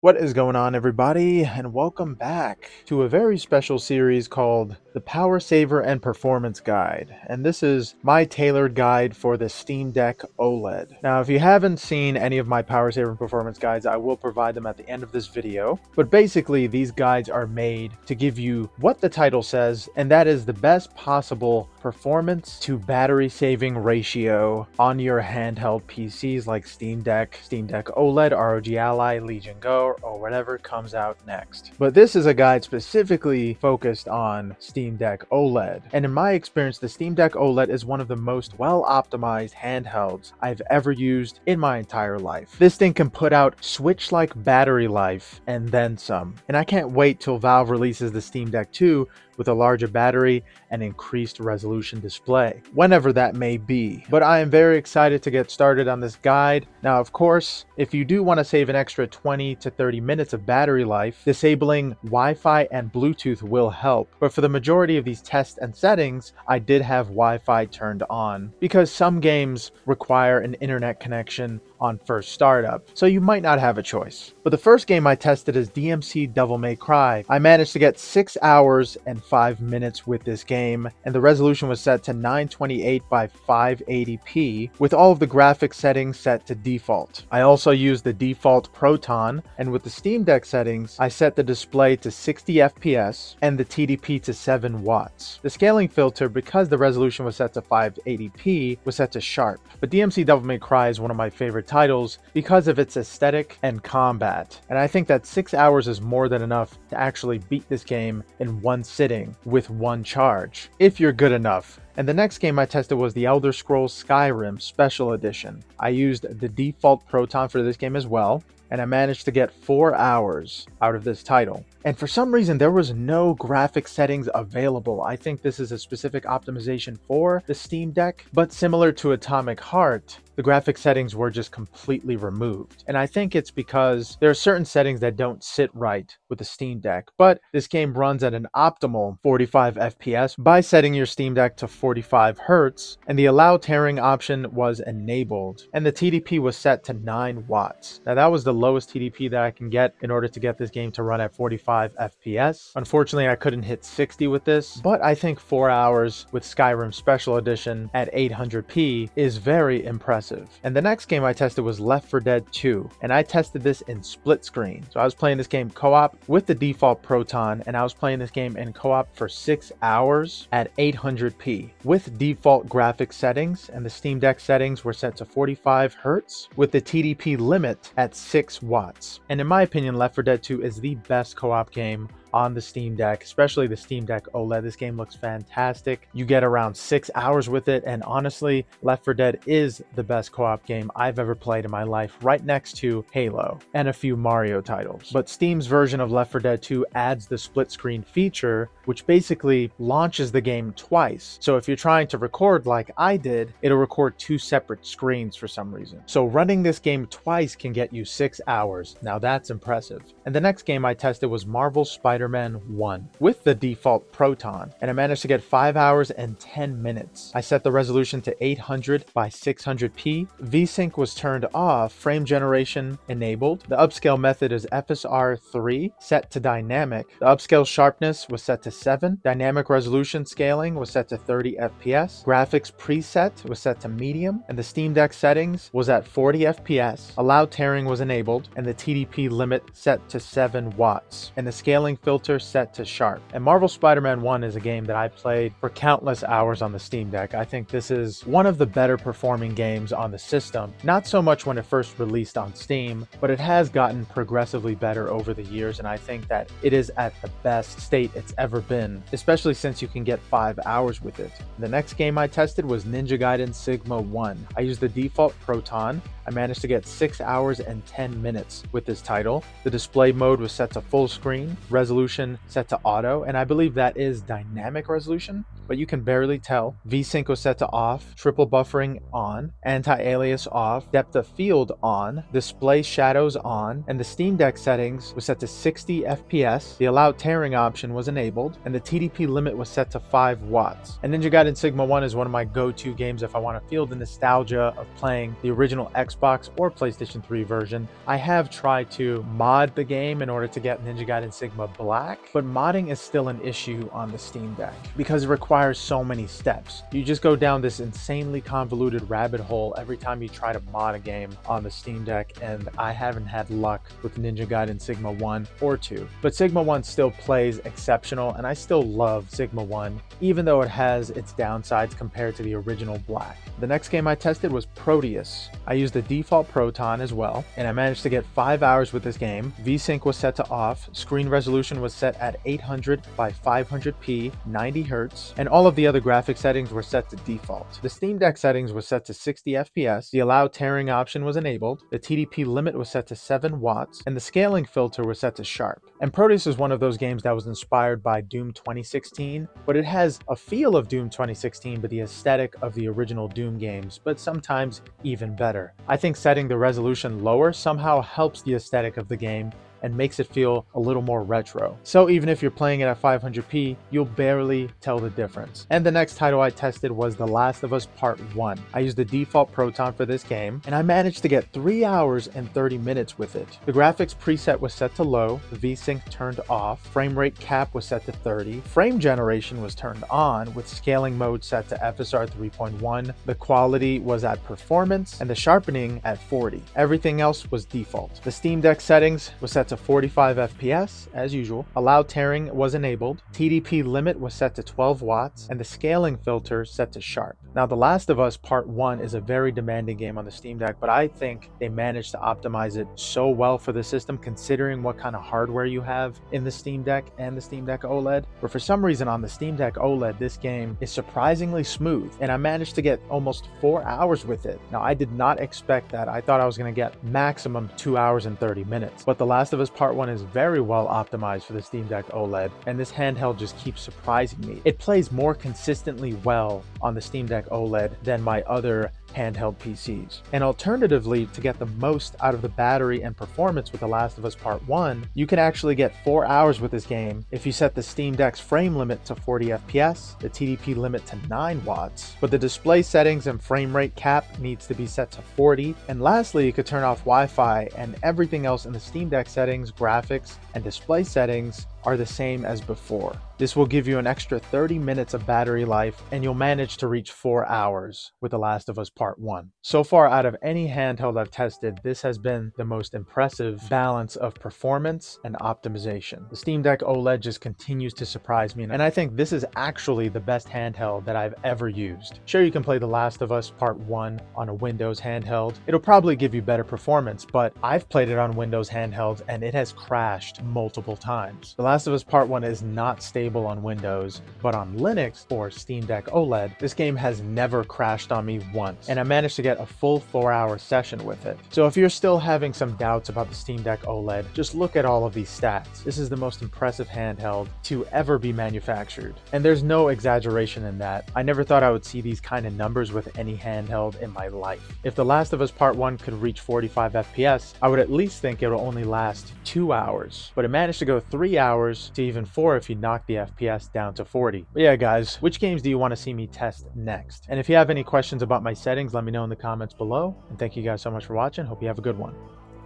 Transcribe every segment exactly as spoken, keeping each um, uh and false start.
What is going on, everybody, and welcome back to a very special series called The Power Saver and Performance Guide, and this is my tailored guide for the Steam Deck OLED. Now, if you haven't seen any of my Power Saver and Performance Guides, I will provide them at the end of this video, but basically these guides are made to give you what the title says, and that is the best possible performance to battery saving ratio on your handheld P Cs like Steam Deck, Steam Deck OLED, R O G Ally, Legion Go, or whatever comes out next. But this is a guide specifically focused on Steam Deck OLED. And in my experience, the Steam Deck OLED is one of the most well-optimized handhelds I've ever used in my entire life. This thing can put out Switch-like battery life and then some. And I can't wait till Valve releases the Steam Deck two with a larger battery and increased resolution display, whenever that may be. But I am very excited to get started on this guide. Now, of course, if you do want to save an extra twenty to thirty minutes of battery life, disabling Wi-Fi and Bluetooth will help. But for the majority of these tests and settings, I did have Wi-Fi turned on because some games require an internet connection on first startup, so you might not have a choice. But the first game I tested is D M C Devil May Cry. I managed to get six hours and five minutes with this game, and the resolution was set to nine twenty-eight by five eighty p with all of the graphic settings set to default. I also used the default Proton, and with the Steam Deck settings, I set the display to sixty F P S and the T D P to seven watts. The scaling filter, because the resolution was set to five eighty p, was set to sharp. But D M C Devil May Cry is one of my favorite titles because of its aesthetic and combat, and I think that six hours is more than enough to actually beat this game in one sitting with one charge, if you're good enough. And the next game I tested was The Elder Scrolls Skyrim Special Edition. I used the default Proton for this game as well, and I managed to get four hours out of this title. And for some reason, there was no graphic settings available. I think this is a specific optimization for the Steam Deck, but similar to Atomic Heart, the graphic settings were just completely removed. And I think it's because there are certain settings that don't sit right with the Steam Deck, but this game runs at an optimal forty-five F P S by setting your Steam Deck to forty-five hertz, and the allow tearing option was enabled, and the T D P was set to nine watts. Now, that was the lowest T D P that I can get in order to get this game to run at forty-five F P S. Unfortunately, I couldn't hit sixty with this, but I think four hours with Skyrim Special Edition at eight hundred p is very impressive. And the next game I tested was Left four Dead two, and I tested this in split screen. So I was playing this game co-op with the default Proton, and I was playing this game in co-op for six hours at eight hundred p with default graphic settings, and the Steam Deck settings were set to forty-five hertz with the T D P limit at six watts. And in my opinion, Left four Dead two is the best co-op game on the Steam Deck, especially the Steam Deck OLED. This game looks fantastic. You get around six hours with it, and honestly, Left four Dead is the best co-op game I've ever played in my life, right next to Halo and a few Mario titles. But Steam's version of Left four Dead two adds the split screen feature, which basically launches the game twice. So if you're trying to record like I did, it'll record two separate screens for some reason. So running this game twice can get you six hours. Now that's impressive. And the next game I tested was Marvel's Spider-Man Spider-Man one with the default Proton, and I managed to get five hours and ten minutes. I set the resolution to eight hundred by six hundred p. VSync was turned off, frame generation enabled. The upscale method is F S R three, set to dynamic. The upscale sharpness was set to seven. Dynamic resolution scaling was set to thirty F P S. Graphics preset was set to medium, and the Steam Deck settings was at forty F P S. Allow tearing was enabled, and the T D P limit set to seven watts, and the scaling filter set to sharp. And Marvel's Spider-Man one is a game that I played for countless hours on the Steam Deck. I think this is one of the better performing games on the system, not so much when it first released on Steam, but it has gotten progressively better over the years, and I think that it is at the best state it's ever been, especially since you can get five hours with it. The next game I tested was Ninja Gaiden Sigma one. I used the default Proton. I managed to get six hours and ten minutes with this title. The display mode was set to full screen, resolution set to auto, and I believe that is dynamic resolution. but you can barely tell. VSync was set to off, triple buffering on, anti-alias off, depth of field on, display shadows on, and the Steam Deck settings was set to sixty F P S, the allow tearing option was enabled, and the T D P limit was set to five watts. And Ninja Gaiden Sigma one is one of my go-to games if I want to feel the nostalgia of playing the original Xbox or PlayStation three version. I have tried to mod the game in order to get Ninja Gaiden Sigma Black, but modding is still an issue on the Steam Deck because it requires so many steps. You just go down this insanely convoluted rabbit hole every time you try to mod a game on the Steam Deck, and I haven't had luck with Ninja Gaiden Sigma one or two. But Sigma one still plays exceptional, and I still love Sigma one, even though it has its downsides compared to the original Black. The next game I tested was Prodeus. I used the default Proton as well, and I managed to get five hours with this game. VSync was set to off, screen resolution was set at eight hundred by five hundred p, ninety hertz, and all of the other graphic settings were set to default. The Steam Deck settings were set to sixty F P S, the allow tearing option was enabled, the T D P limit was set to seven watts, and the scaling filter was set to sharp. And Prodeus is one of those games that was inspired by Doom twenty sixteen, but it has a feel of Doom twenty sixteen, but the aesthetic of the original Doom games, but sometimes even better. I think setting the resolution lower somehow helps the aesthetic of the game and makes it feel a little more retro. So even if you're playing it at five hundred p, you'll barely tell the difference. And the next title I tested was The Last of Us Part one. I used the default Proton for this game, and I managed to get three hours and thirty minutes with it. The graphics preset was set to low, VSync turned off, frame rate cap was set to thirty, frame generation was turned on with scaling mode set to F S R three point one, the quality was at performance, and the sharpening at forty. Everything else was default. The Steam Deck settings was set to forty-five F P S as usual, allow tearing was enabled, T D P limit was set to twelve watts, and the scaling filter set to sharp. Now, The Last of Us Part one is a very demanding game on the Steam Deck, but I think they managed to optimize it so well for the system considering what kind of hardware you have in the Steam Deck and the Steam Deck OLED. But for some reason on the Steam Deck OLED, this game is surprisingly smooth, and I managed to get almost four hours with it. Now, I did not expect that. I thought I was going to get maximum two hours and thirty minutes, but The Last of Us Part one is very well optimized for the Steam Deck OLED, and this handheld just keeps surprising me. It plays more consistently well on the Steam Deck OLED than my other handheld P Cs. And alternatively, to get the most out of the battery and performance with The Last of Us Part one, you can actually get four hours with this game if you set the Steam Deck's frame limit to forty F P S, the T D P limit to nine watts, but the display settings and frame rate cap needs to be set to forty, and lastly, you could turn off Wi-Fi, and everything else in the Steam Deck settings, graphics, and display settings are the same as before. This will give you an extra thirty minutes of battery life, and you'll manage to reach four hours with The Last of Us Part one. So far, out of any handheld I've tested, this has been the most impressive balance of performance and optimization. The Steam Deck OLED just continues to surprise me, and I think this is actually the best handheld that I've ever used. Sure, you can play The Last of Us Part one on a Windows handheld. It'll probably give you better performance, but I've played it on Windows handhelds, and it has crashed multiple times. The Last of Us Part one is not stable on Windows, but on Linux or Steam Deck OLED, this game has never crashed on me once, and I managed to get a full four hour session with it. So if you're still having some doubts about the Steam Deck OLED, just look at all of these stats. This is the most impressive handheld to ever be manufactured, and there's no exaggeration in that. I never thought I would see these kind of numbers with any handheld in my life. If The Last of Us Part one could reach forty-five F P S, I would at least think it will only last two hours, but it managed to go three hours to even four if you knock the F P S down to forty. But yeah guys, which games do you want to see me test next? And if you have any questions about my settings, let me know in the comments below. And thank you guys so much for watching. Hope you have a good one.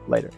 Later.